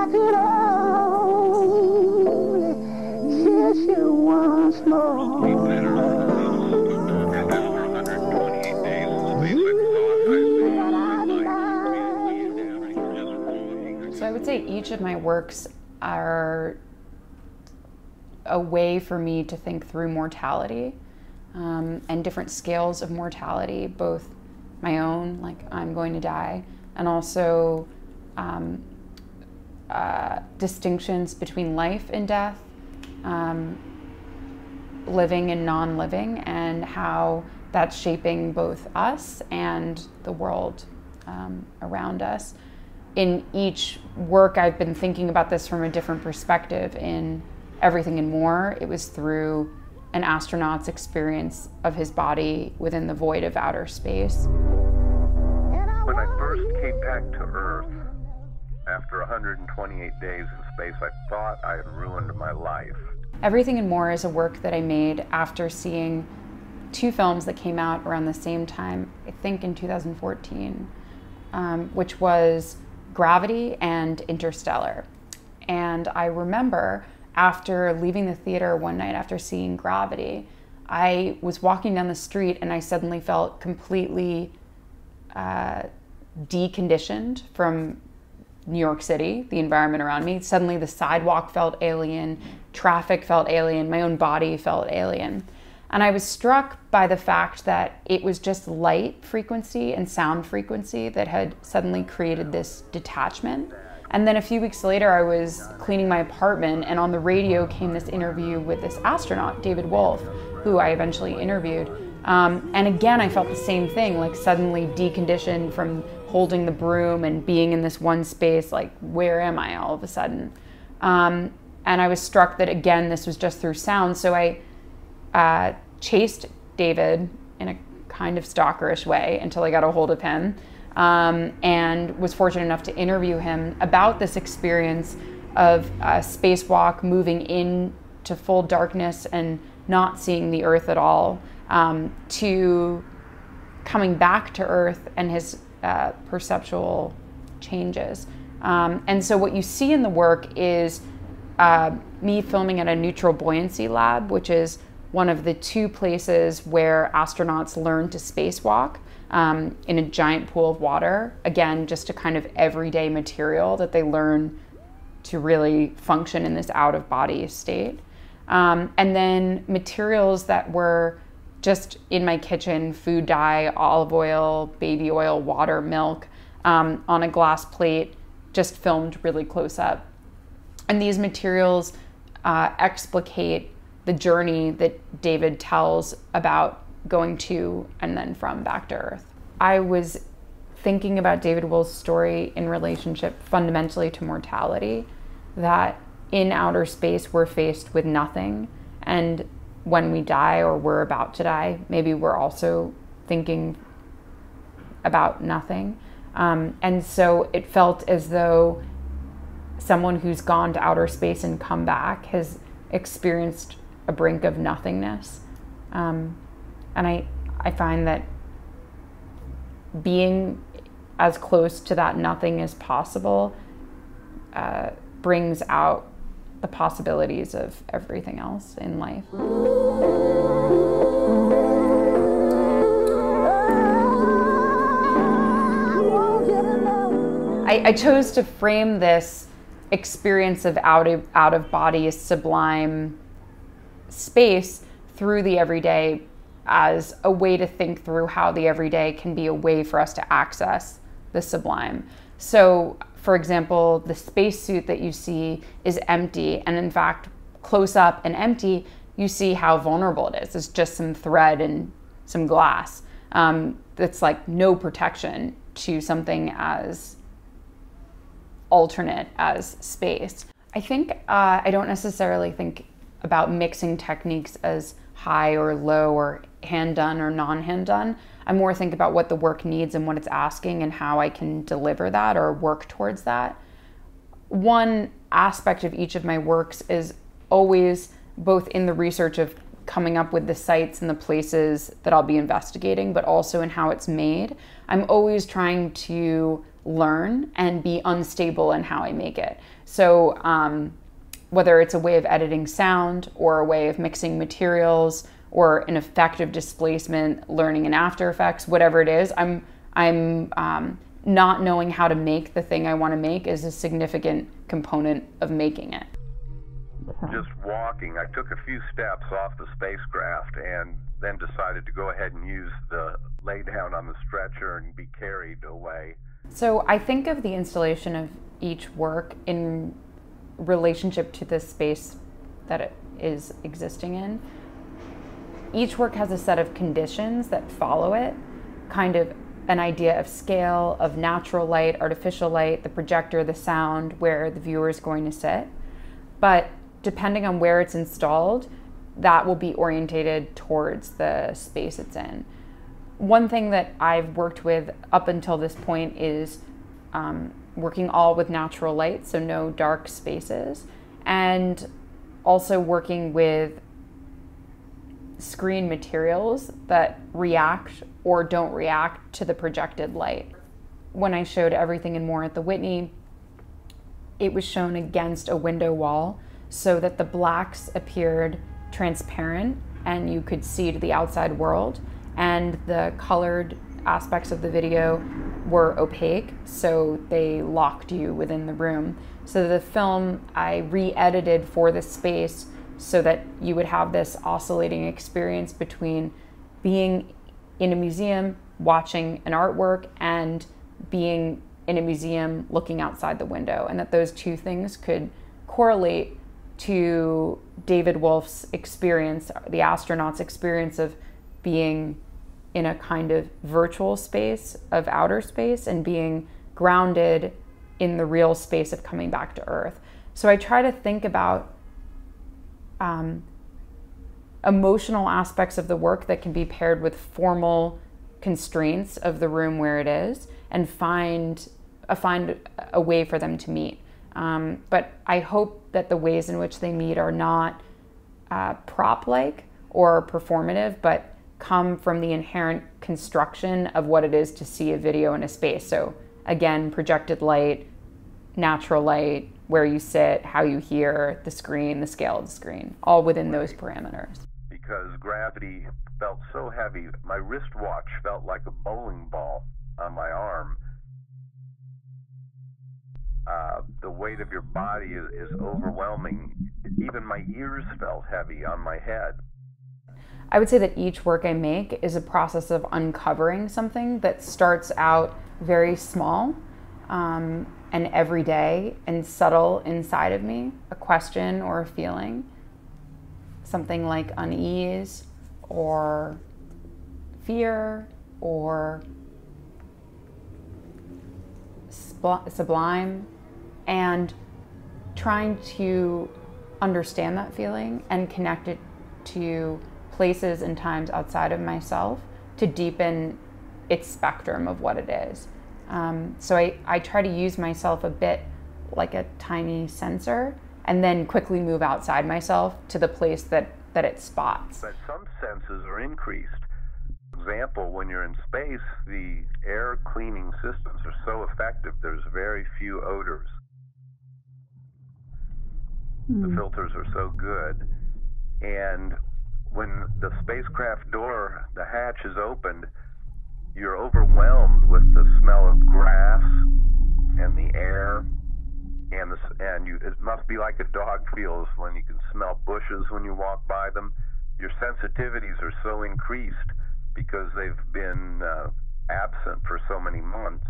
I could only kiss you once more. So I would say each of my works are a way for me to think through mortality and different scales of mortality, both my own, like I'm going to die, and also distinctions between life and death, living and non-living, and how that's shaping both us and the world around us. In each work, I've been thinking about this from a different perspective. In Everything and More, it was through an astronaut's experience of his body within the void of outer space. When I first came back to Earth, after 128 days in space, I thought I had ruined my life. Everything and More is a work that I made after seeing two films that came out around the same time, I think in 2014, which was Gravity and Interstellar. And I remember after leaving the theater one night after seeing Gravity, I was walking down the street and I suddenly felt completely deconditioned from New York City, the environment around me. Suddenly the sidewalk felt alien, traffic felt alien, my own body felt alien. And I was struck by the fact that it was just light frequency and sound frequency that had suddenly created this detachment. And then a few weeks later, I was cleaning my apartment, and on the radio came this interview with this astronaut, David Wolf, who I eventually interviewed. And again, I felt the same thing, like suddenly deconditioned from holding the broom and being in this one space, like, where am I all of a sudden? And I was struck that, again, this was just through sound. So I chased David in a kind of stalkerish way until I got a hold of him. And was fortunate enough to interview him about this experience of a spacewalk, moving into full darkness and not seeing the Earth at all, to coming back to Earth and his perceptual changes. And so what you see in the work is me filming at a neutral buoyancy lab, which is one of the two places where astronauts learn to spacewalk. In a giant pool of water, again, just a kind of everyday material that they learn to really function in this out-of-body state. And then materials that were just in my kitchen, food dye, olive oil, baby oil, water, milk, on a glass plate, just filmed really close up. And these materials explicate the journey that David tells about going to and then from back to Earth. I was thinking about David Wolf's story in relationship fundamentally to mortality, that in outer space we're faced with nothing, and when we die or we're about to die, maybe we're also thinking about nothing. And so it felt as though someone who's gone to outer space and come back has experienced a brink of nothingness. And I find that being as close to that nothing as possible brings out the possibilities of everything else in life. I chose to frame this experience of out of body sublime space through the everyday as a way to think through how the everyday can be a way for us to access the sublime. So, for example, the spacesuit that you see is empty, and in fact, close up and empty, you see how vulnerable it is. It's just some thread and some glass. That's like no protection to something as alternate as space. I think, I don't necessarily think about mixing techniques as high or low or hand done or non-hand done. I more think about what the work needs and what it's asking and how I can deliver that or work towards that. One aspect of each of my works is always both in the research of coming up with the sites and the places that I'll be investigating, but also in how it's made. I'm always trying to learn and be unstable in how I make it. So whether it's a way of editing sound or a way of mixing materials or an effective displacement, learning in After Effects, whatever it is, I'm not knowing how to make the thing I want to make is a significant component of making it. Just walking, I took a few steps off the spacecraft and then decided to go ahead and use the lay down on the stretcher and be carried away. So I think of the installation of each work in relationship to the space that it is existing in. Each work has a set of conditions that follow it, kind of an idea of scale, of natural light, artificial light, the projector, the sound, where the viewer is going to sit. But depending on where it's installed, that will be orientated towards the space it's in. One thing that I've worked with up until this point is working all with natural light, so no dark spaces, and also working with screen materials that react or don't react to the projected light. When I showed Everything and More at the Whitney, it was shown against a window wall so that the blacks appeared transparent and you could see to the outside world, and the colored aspects of the video were opaque, so they locked you within the room. So the film I re-edited for the space so that you would have this oscillating experience between being in a museum, watching an artwork, and being in a museum looking outside the window, and that those two things could correlate to David Wolf's experience, the astronaut's experience of being in a kind of virtual space of outer space and being grounded in the real space of coming back to Earth. So I try to think about emotional aspects of the work that can be paired with formal constraints of the room where it is, and find a way for them to meet. But I hope that the ways in which they meet are not prop-like or performative, but come from the inherent construction of what it is to see a video in a space. So again, projected light, natural light, where you sit, how you hear, the screen, the scale of the screen, all within those parameters. Because Gravity felt so heavy, my wristwatch felt like a bowling ball on my arm. The weight of your body is overwhelming. Even my ears felt heavy on my head. I would say that each work I make is a process of uncovering something that starts out very small and everyday and subtle inside of me, a question or a feeling, something like unease or fear or sublime, and trying to understand that feeling and connect it to places and times outside of myself to deepen its spectrum of what it is. So I try to use myself a bit like a tiny sensor and then quickly move outside myself to the place that it spots. But some senses are increased. For example, when you're in space, the air cleaning systems are so effective, there's very few odors. The filters are so good. And when the spacecraft door, the hatch, is opened, you're overwhelmed with the smell of grass and the air, and it must be like a dog feels when you can smell bushes when you walk by them. Your sensitivities are so increased because they've been absent for so many months.